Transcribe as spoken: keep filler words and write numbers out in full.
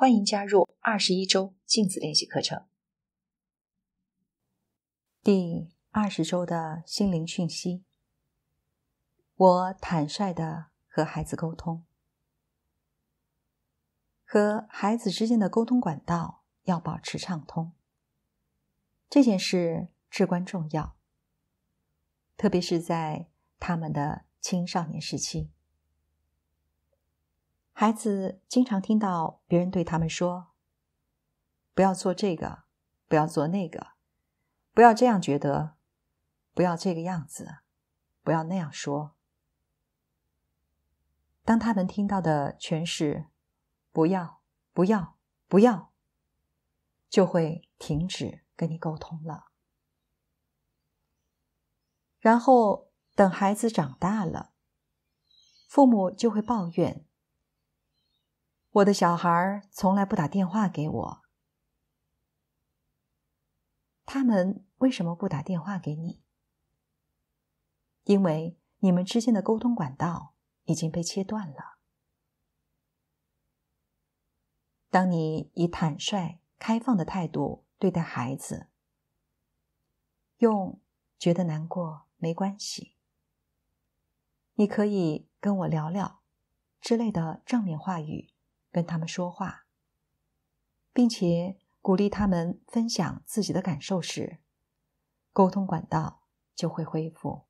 欢迎加入二十一周镜子练习课程。第二十周的心灵讯息，我坦率地和孩子沟通。和孩子之间的沟通管道要保持畅通，这件事至关重要，特别是在他们的青少年时期。孩子经常听到别人对他们说，不要做这个，不要做那个，不要这样觉得，不要这个样子，不要那样说。当他们听到的全是不要，不要，不要，就会停止跟你沟通了。然后等孩子长大了，父母就会抱怨，我的小孩从来不打电话给我。他们为什么不打电话给你？因为你们之间的沟通管道已经被切断了。当你以坦率、开放的态度对待孩子，用觉得难过没关系，你可以跟我聊聊之类的正面话语跟他们说话，并且鼓励他们分享自己的感受时，沟通管道就会恢复。